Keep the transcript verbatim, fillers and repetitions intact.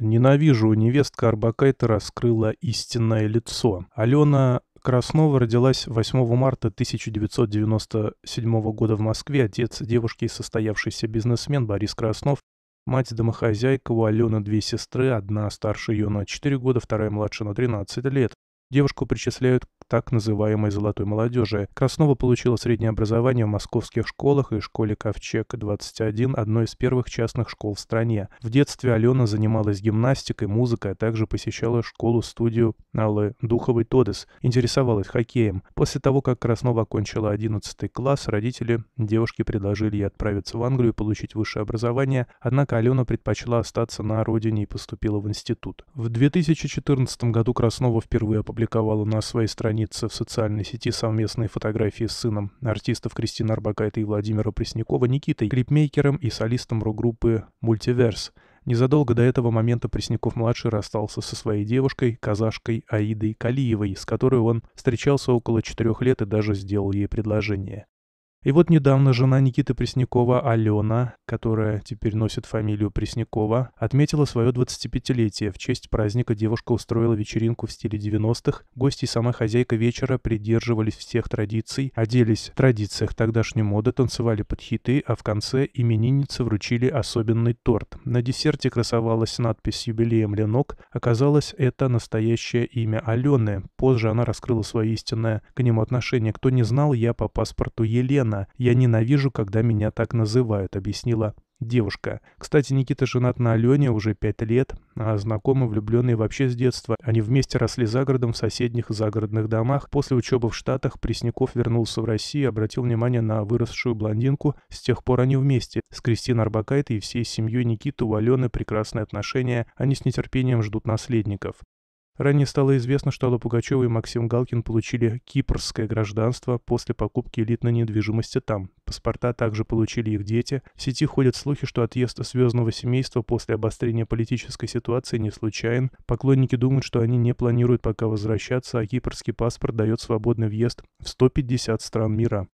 Ненавижу, невестка Орбакайте раскрыла истинное лицо. Алена Краснова родилась восьмого марта тысяча девятьсот девяносто седьмого года в Москве. Отец девушки — состоявшийся бизнесмен Борис Краснов. Мать домохозяйка, у Алены две сестры, одна старше ее на четыре года, вторая младше на тринадцать лет. Девушку причисляют к так называемой «золотой молодежи». Краснова получила среднее образование в московских школах и школе Ковчег двадцать один, одной из первых частных школ в стране. В детстве Алена занималась гимнастикой, музыкой, а также посещала школу-студию Аллы Духовой Тодес, интересовалась хоккеем. После того, как Краснова окончила одиннадцатый класс, родители девушки предложили ей отправиться в Англию и получить высшее образование, однако Алена предпочла остаться на родине и поступила в институт. В две тысячи четырнадцатом году Краснова впервые опубликовала на своей странице в социальной сети совместные фотографии с сыном артистов Кристины Орбакайте и Владимира Преснякова Никитой, клипмейкером и солистом рок-группы Multiverse. Незадолго до этого момента Пресняков-младший расстался со своей девушкой, казашкой Аидой Калиевой, с которой он встречался около четырех лет и даже сделал ей предложение. И вот недавно жена Никиты Преснякова, Алена, которая теперь носит фамилию Преснякова, отметила свое двадцатипятилетие. В честь праздника девушка устроила вечеринку в стиле девяностых. Гости и сама хозяйка вечера придерживались всех традиций, оделись в традициях тогдашней моды, танцевали под хиты, а в конце имениннице вручили особенный торт. На десерте красовалась надпись «С юбилеем, Ленок». Оказалось, это настоящее имя Алены. Позже она раскрыла свое истинное к нему отношение. «Кто не знал, я по паспорту Елена. Я ненавижу, когда меня так называют», — объяснила девушка. Кстати, Никита женат на Алене уже пять лет, а знакомы влюбленные вообще с детства. Они вместе росли за городом в соседних загородных домах. После учебы в Штатах Пресняков вернулся в Россию и обратил внимание на выросшую блондинку. С тех пор они вместе. С Кристиной Орбакайте и всей семьей Никиты у Алены прекрасные отношения. Они с нетерпением ждут наследников. Ранее стало известно, что Алла Пугачева и Максим Галкин получили кипрское гражданство после покупки элитной недвижимости там. Паспорта также получили их дети. В сети ходят слухи, что отъезд звездного семейства после обострения политической ситуации не случайен. Поклонники думают, что они не планируют пока возвращаться, а кипрский паспорт дает свободный въезд в сто пятьдесят стран мира.